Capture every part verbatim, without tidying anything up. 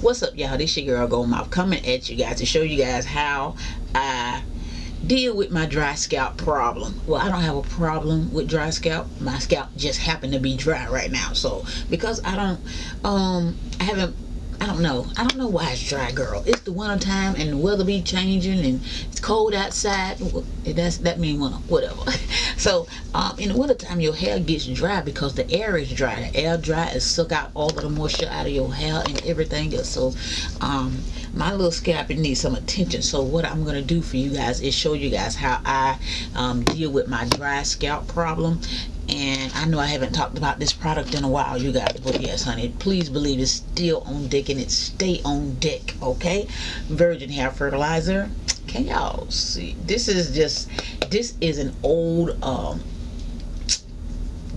What's up, y'all? This your girl Goldmouth coming at you guys to show you guys how I deal with my dry scalp problem. Well, I don't have a problem with dry scalp. My scalp just happened to be dry right now. So because I don't um I haven't I don't know. I don't know why it's dry, girl. It's the winter time and the weather be changing and it's cold outside. That's, that means winter, whatever. So um, in the winter time, your hair gets dry because the air is dry. The air dry is suck out all of the moisture out of your hair and everything else. So um, my little scalp, it needs some attention. So what I'm going to do for you guys is show you guys how I um, deal with my dry scalp problem. And I know I haven't talked about this product in a while, you guys, but yes, honey, please believe it's still on deck and it stay on deck, okay? Virgin Hair Fertilizer. Can y'all see? This is just, this is an old um,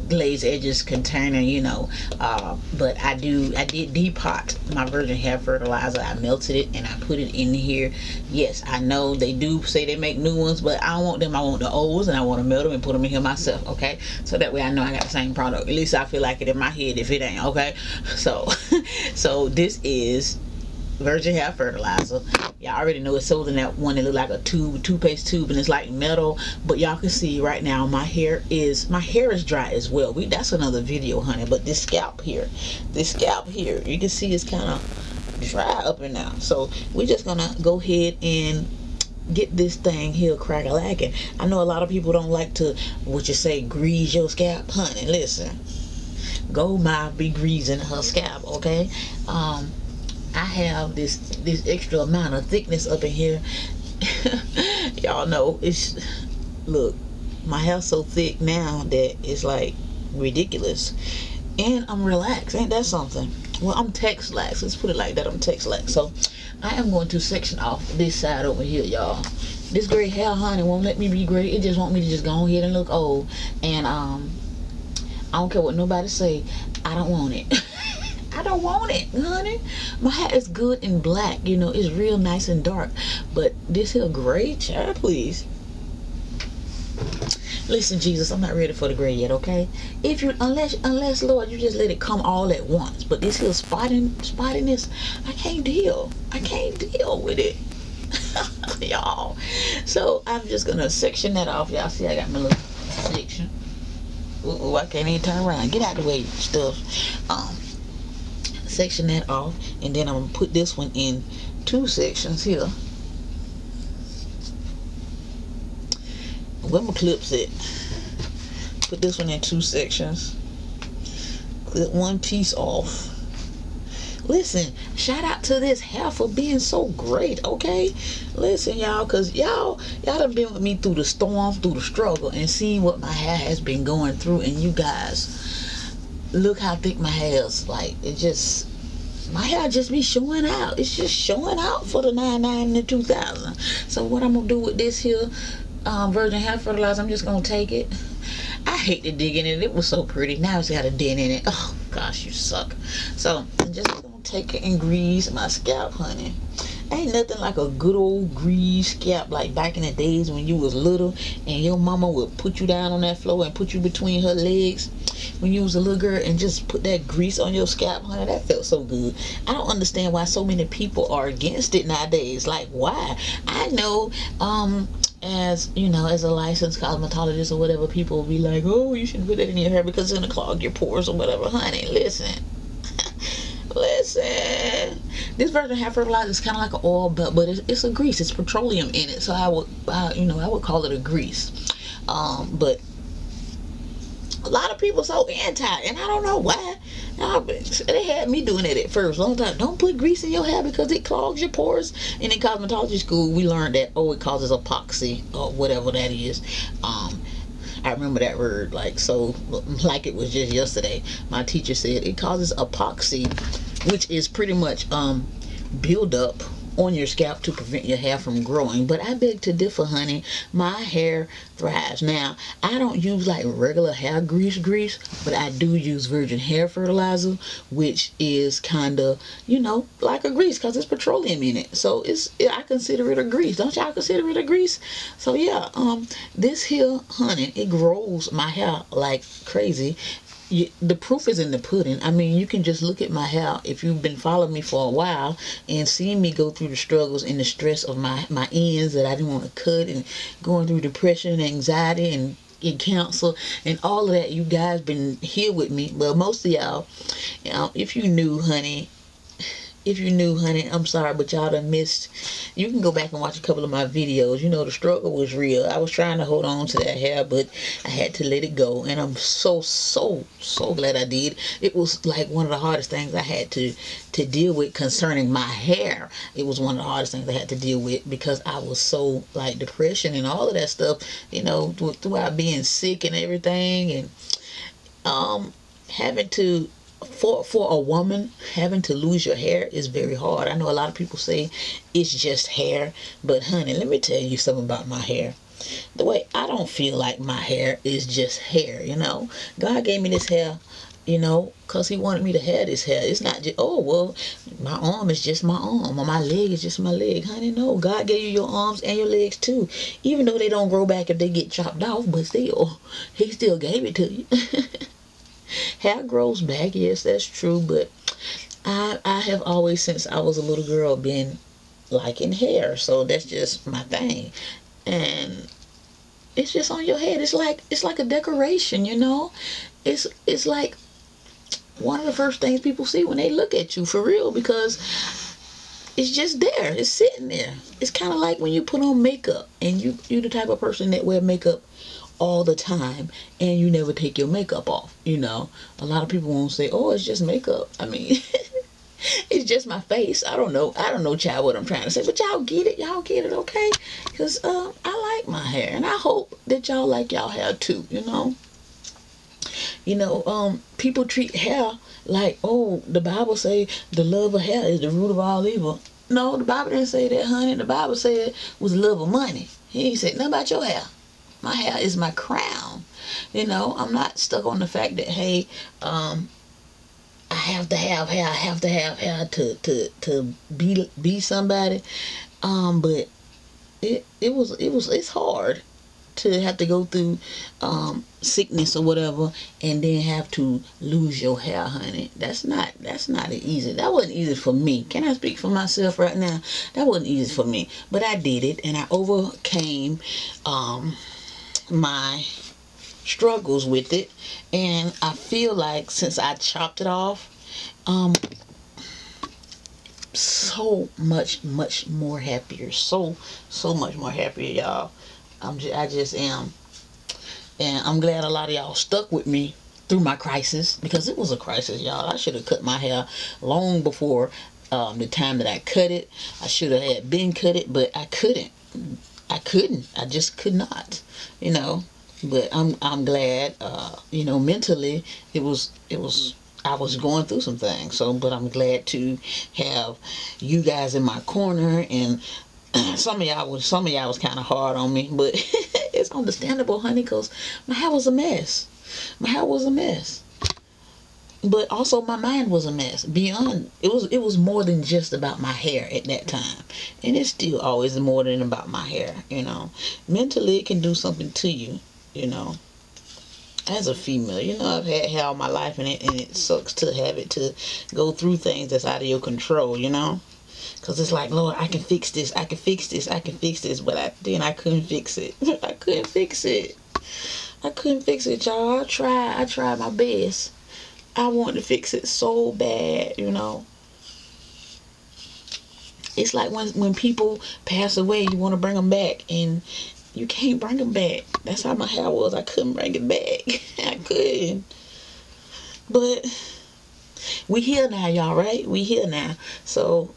glazed edges container, you know, uh, but I do, I did depot my Virgin Hair Fertilizer. I melted it and I put it in here. Yes, I know they do say they make new ones, but I don't want them. I want the old ones and I want to melt them and put them in here myself, okay? So that way I know I got the same product. At least I feel like it in my head if it ain't, okay? So, so this is Virgin Hair Fertilizer. Y'all already know it's sold in that one that look like a tube, toothpaste tube, and it's like metal. But y'all can see right now my hair is my hair is dry as well. We that's another video, honey. But this scalp here, this scalp here, you can see it's kind of dry up and down. So we're just gonna go ahead and get this thing here crack-a-lacking. I know a lot of people don't like to what you say grease your scalp, honey. Listen, Goldmouth be greasing her scalp, okay? Um. I have this this extra amount of thickness up in here. Y'all know it's look, my hair's so thick now that it's like ridiculous. And I'm relaxed. Ain't that something? Well, I'm Tex-lax. Let's put it like that. I'm Tex-lax. So I am going to section off this side over here, y'all. This gray hair, honey, won't let me be gray. It just want me to just go ahead and look old. And um I don't care what nobody say, I don't want it. I don't want it, honey. My hair is good and black, you know, it's real nice and dark. But this here gray, child, please. Listen, Jesus, I'm not ready for the gray yet, okay? If you unless unless Lord, you just let it come all at once. But this here spotting spottiness, I can't deal. I can't deal with it. Y'all. So I'm just gonna section that off. Y'all see I got my little section. Ooh, I can't even turn around. Get out of the way, stuff. Um section that off, and then I'm gonna put this one in two sections here. Where my clips at? Put this one in two sections. Clip one piece off. Listen, shout out to this hair for being so great, okay? Listen, y'all, because y'all y'all done been with me through the storm, through the struggle, and seeing what my hair has been going through, and you guys look how thick my hair is. Like, it just, my hair just be showing out. It's just showing out for the ninety-nine and the two thousand. So what I'm gonna do with this here um, Virgin Hair Fertilizer, I'm just gonna take it. I hate to dig in it. It was so pretty. Now it's got a dent in it. Oh gosh, you suck. So I'm just gonna take it and grease my scalp, honey. Ain't nothing like a good old grease scalp like back in the days when you was little and your mama would put you down on that floor and put you between her legs when you was a little girl and just put that grease on your scalp, honey. That felt so good. I don't understand why so many people are against it nowadays. Like, why? I know um as you know, as a licensed cosmetologist or whatever, people will be like, oh, you shouldn't put that in your hair because it's gonna clog your pores or whatever. Honey, listen. Listen, this Virgin Hair Fertilizer is kind of like an oil, but but it's, it's a grease. It's petroleum in it, so I would, I, you know, I would call it a grease. Um, but a lot of people so anti, and I don't know why. I, they had me doing it at first, long time. Don't put grease in your hair because it clogs your pores. And in cosmetology school, we learned that oh, it causes epoxy or whatever that is. Um, I remember that word like so, like it was just yesterday. My teacher said it causes epoxy, which is pretty much um, build up on your scalp to prevent your hair from growing. But I beg to differ, honey. My hair thrives. Now, I don't use like regular hair grease grease, but I do use Virgin Hair Fertilizer, which is kind of, you know, like a grease because it's petroleum in it. So it's, I consider it a grease. Don't y'all consider it a grease? So yeah, um, this here, honey, it grows my hair like crazy. you, the proof is in the pudding. I mean, you can just look at my hair. If you've been following me for a while and seeing me go through the struggles and the stress of my, my ends that I didn't want to cut, and going through depression and anxiety and in counsel and all of that, you guys been here with me. Well, most of y'all, you know, if you knew, honey, if you knew, honey, I'm sorry, but y'all done missed. You can go back and watch a couple of my videos. You know, the struggle was real. I was trying to hold on to that hair, but I had to let it go. And I'm so, so, so glad I did. It was like one of the hardest things I had to, to deal with concerning my hair. It was one of the hardest things I had to deal with because I was so, like, depression and all of that stuff, you know, throughout being sick and everything. And um, having to... For, for a woman, having to lose your hair is very hard. I know a lot of people say it's just hair, but honey, let me tell you something about my hair. The way I don't feel like my hair is just hair, you know. God gave me this hair, you know, because he wanted me to have this hair. It's not just, oh, well, my arm is just my arm, or my leg is just my leg. Honey, no, God gave you your arms and your legs too. Even though they don't grow back if they get chopped off, but still, he still gave it to you. Hair grows back, yes, that's true, but I, I have always, since I was a little girl, been liking hair, so that's just my thing. And it's just on your head. It's like, it's like a decoration, you know. It's, it's like one of the first things people see when they look at you, for real, because it's just there. It's sitting there. It's kind of like when you put on makeup, and you, you're the type of person that wear makeup all the time and you never take your makeup off. You know, a lot of people won't say, oh, it's just makeup. I mean, it's just my face. I don't know. I don't know, child, what I'm trying to say, but y'all get it. Y'all get it, okay? Because um, I like my hair, and I hope that y'all like y'all hair too, you know? You know, um, people treat hair like, oh, the Bible say the love of hair is the root of all evil. No, the Bible didn't say that, honey. The Bible said it was love of money. He ain't said nothing about your hair. My hair is my crown. You know, I'm not stuck on the fact that, hey, um, I have to have hair. I have to have hair to, to, to be, be somebody. Um, but it, it was, it was, it's hard to have to go through, um, sickness or whatever, and then have to lose your hair, honey. That's not, that's not easy. That wasn't easy for me. Can I speak for myself right now? That wasn't easy for me, but I did it, and I overcame, um, my struggles with it. And I feel like since I chopped it off, um so much much more happier, so so much more happier, y'all. I'm just, I just am, and I'm glad a lot of y'all stuck with me through my crisis, because it was a crisis, y'all. I should have cut my hair long before um the time that I cut it. I should have had been cut it, but I couldn't. I couldn't. I just could not, you know. But I'm I'm glad, uh, you know, mentally it was it was I was going through some things. So, but I'm glad to have you guys in my corner. And some of y'all was some of y'all was kind of hard on me, but it's understandable, honey, cause my hair was a mess. My hair was a mess. But also my mind was a mess. Beyond, it was it was more than just about my hair at that time, and it's still always more than about my hair. You know, mentally it can do something to you. You know, as a female, you know, I've had hair all my life, and it and it sucks to have it to go through things that's out of your control. You know, because it's like, Lord, I can fix this, I can fix this, I can fix this, but I then I couldn't fix it. I couldn't fix it. I couldn't fix it, y'all. I tried. I tried my best. I want to fix it so bad, you know. It's like when when people pass away, you want to bring them back, and you can't bring them back. That's how my hair was. I couldn't bring it back. I couldn't. But we here now, y'all, right? We here now. So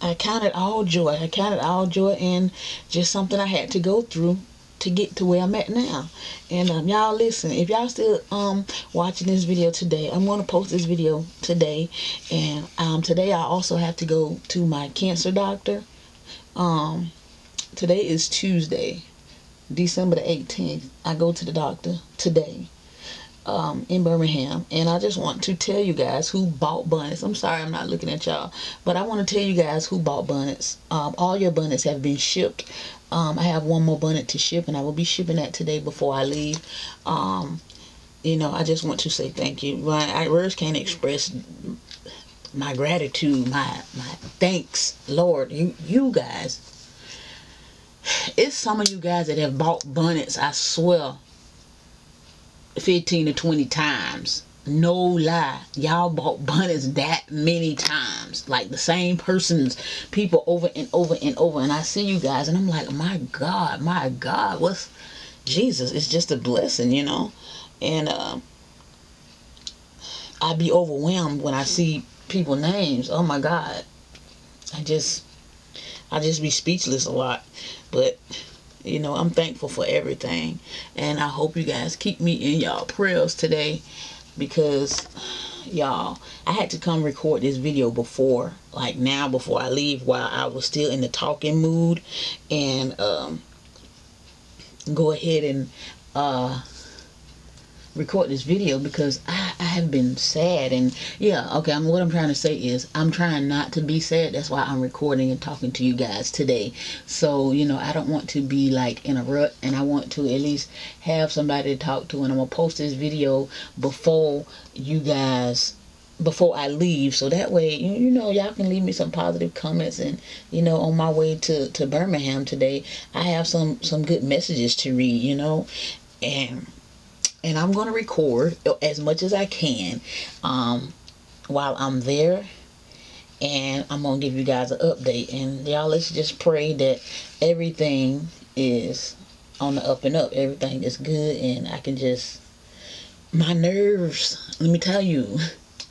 I counted all joy. I counted all joy and just something I had to go through to get to where I'm at now. And um, y'all listen, if y'all still um watching this video today, I'm going to post this video today. And um today I also have to go to my cancer doctor. Um today is Tuesday, December the eighteenth. I go to the doctor today, um in Birmingham. And I just want to tell you guys who bought bonnets. I'm sorry, I'm not looking at y'all, but I want to tell you guys who bought bonnets. Um all your bonnets have been shipped. Um, I have one more bonnet to ship, and I will be shipping that today before I leave. Um, you know, I just want to say thank you. But I words can't express my gratitude, my my thanks, Lord. You you guys, it's some of you guys that have bought bonnets, I swear, fifteen to twenty times. No lie, y'all bought bonnets that many times, like the same person's people over and over and over. And I see you guys and I'm like, my God, my God, what's Jesus? It's just a blessing, you know. And uh, I'd be overwhelmed when I see people's names. Oh my God, I just I just be speechless a lot. But you know, I'm thankful for everything, and I hope you guys keep me in y'all prayers today. Because y'all, I had to come record this video before, like now, before I leave, while I was still in the talking mood, and um, go ahead and uh, record this video, because I, I have been sad. And yeah, okay, I'm, what I'm trying to say is I'm trying not to be sad. That's why I'm recording and talking to you guys today. So, you know, I don't want to be like in a rut, and I want to at least have somebody to talk to. And I'm going to post this video before you guys, before I leave. So that way, you know, y'all can leave me some positive comments. And, you know, on my way to, to Birmingham today, I have some, some good messages to read, you know. And And I'm going to record as much as I can um, while I'm there. And I'm going to give you guys an update. And y'all, let's just pray that everything is on the up and up. Everything is good. And I can just, my nerves, let me tell you,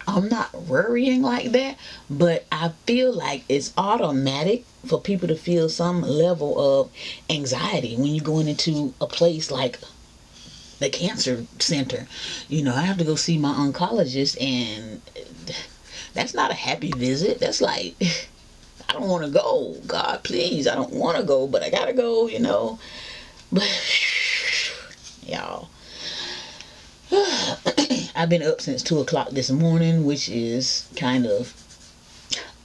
I'm not worrying like that. But I feel like it's automatic for people to feel some level of anxiety when you're going into a place like the cancer center. You know, I have to go see my oncologist, and that's not a happy visit. That's like, I don't want to go. God, please, I don't want to go, but I gotta go, you know. But y'all, I've been up since two o'clock this morning, which is kind of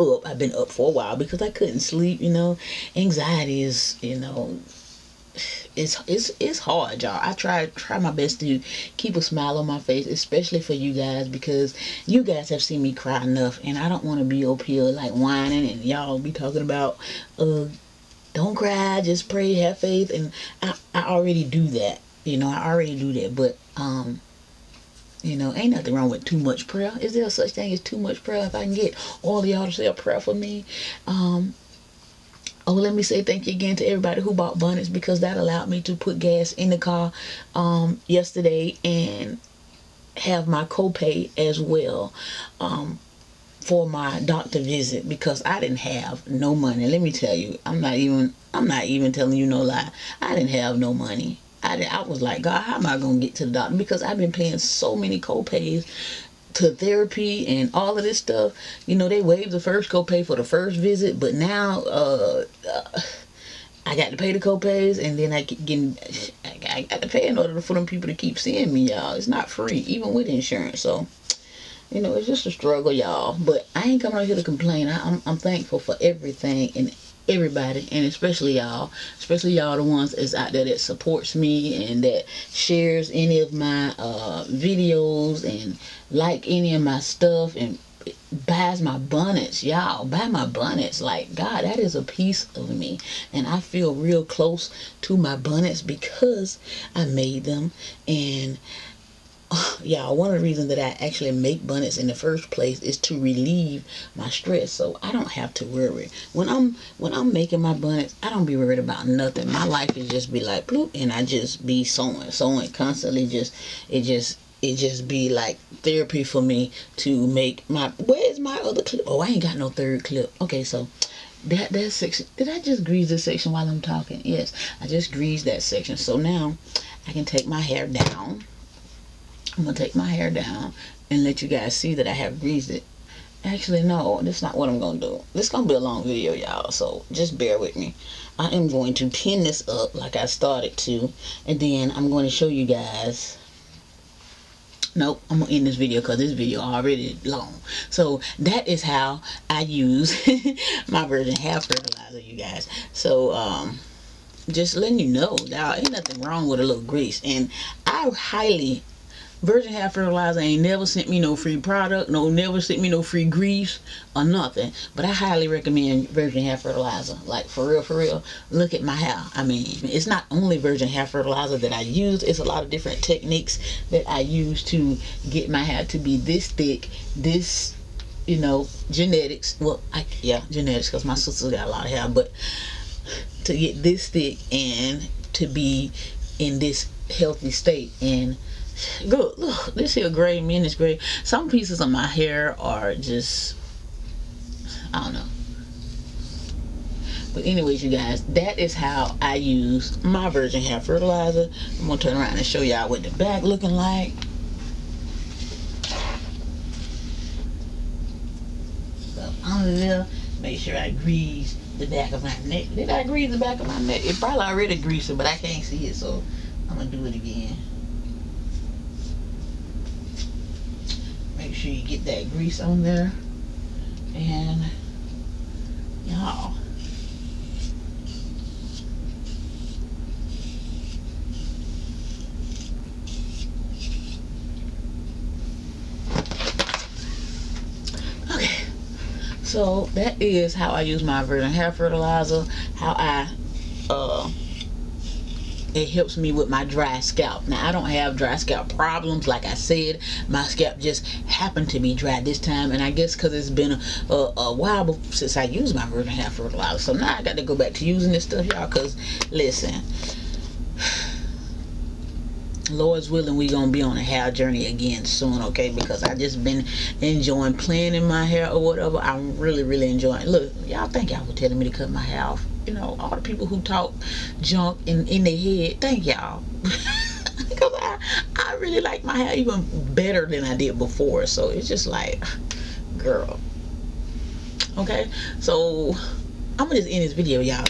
up. I've been up for a while because I couldn't sleep, you know. Anxiety is, you know, It's, it's it's hard, y'all. I try try my best to keep a smile on my face, especially for you guys, because you guys have seen me cry enough, and I don't want to be up here like whining and y'all be talking about uh don't cry, just pray, have faith. And I, I already do that, you know. I already do that. But um you know, ain't nothing wrong with too much prayer. Is there such thing as too much prayer? If I can get all of y'all to say a prayer for me, um oh, let me say thank you again to everybody who bought bonnets, because that allowed me to put gas in the car um, yesterday and have my copay as well um, for my doctor visit, because I didn't have no money. Let me tell you, I'm not even I'm not even telling you no lie. I didn't have no money. I, I was like, God, how am I going to get to the doctor? Because I've been paying so many copays to therapy and all of this stuff. You know, they waived the first copay for the first visit, but now uh, uh I got to pay the copays, and then I get getting I got to pay in order for them people to keep seeing me, y'all. It's not free, even with insurance. So, you know, it's just a struggle, y'all. But I ain't coming out here to complain. I, I'm I'm thankful for everything and everybody, and especially y'all, especially y'all the ones that's out there that supports me and that shares any of my uh, videos and like any of my stuff and buys my bonnets. Y'all, buy my bonnets. Like, God, that is a piece of me, and I feel real close to my bonnets because I made them. And oh, y'all, one of the reasons that I actually make bonnets in the first place is to relieve my stress, so I don't have to worry. When I'm when I'm making my bonnets, I don't be worried about nothing. My life is just be like bloop, and I just be sewing, sewing constantly. Just it just it just be like therapy for me to make my. Where's my other clip? Oh, I ain't got no third clip. Okay, so. That, that section, did I just grease this section while I'm talking? Yes, I just greased that section. So now I can take my hair down. I'm going to take my hair down and let you guys see that I have greased it. Actually, no, that's not what I'm going to do. This is going to be a long video, y'all, so just bear with me. I am going to pin this up like I started to, and then I'm going to show you guys. Nope, I'm going to end this video because this video already long. So that is how I use my Virgin Hair Fertilizer, you guys. So, um... just letting you know, y'all, ain't nothing wrong with a little grease. And I highly Virgin Hair Fertilizer ain't never sent me no free product, no never sent me no free grease or nothing. But I highly recommend Virgin Hair Fertilizer. Like, for real, for real. Look at my hair. I mean, it's not only Virgin Hair Fertilizer that I use. It's a lot of different techniques that I use to get my hair to be this thick, this, you know, genetics. Well, I, yeah, genetics, because my sister's got a lot of hair. But to get this thick and to be in this healthy state. And good, look, this here gray, man, it's gray. Some pieces of my hair are just, I don't know. But anyways, you guys, that is how I use my Virgin Hair Fertilizer. I'm gonna turn around and show y'all what the back looking like. So under there, make sure I grease the back of my neck. Did I grease the back of my neck? It probably already greased it, but I can't see it, so I'm gonna do it again. Make sure you get that grease on there. And y'all, okay, so that is how I use my Virgin Hair Fertilizer, how I uh it helps me with my dry scalp. Now, I don't have dry scalp problems. Like I said, my scalp just happened to be dry this time, and I guess because it's been a, a, a while since I used my Virgin Hair Fertilizer. So now I got to go back to using this stuff, y'all, because listen, Lord's willing, we're going to be on a hair journey again soon, okay? Because I just been enjoying playing in my hair or whatever. I'm really, really enjoying it. Look, y'all think y'all were telling me to cut my hair off. You know, all the people who talk junk in, in their head, thank y'all. Because I, I really like my hair even better than I did before. So it's just like, girl. Okay? So, I'm going to just end this video, y'all.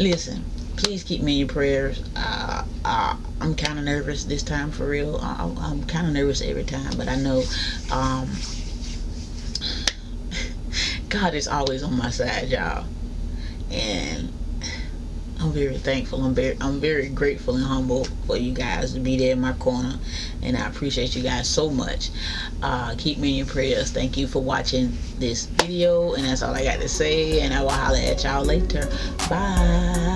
Listen. Please keep me in your prayers. Uh, uh, I'm kind of nervous this time, for real. I, I'm kind of nervous every time, but I know um, God is always on my side, y'all. And I'm very thankful. I'm very, I'm very grateful and humble for you guys to be there in my corner. And I appreciate you guys so much. Uh, keep me in your prayers. Thank you for watching this video. And that's all I got to say. And I will holler at y'all later. Bye.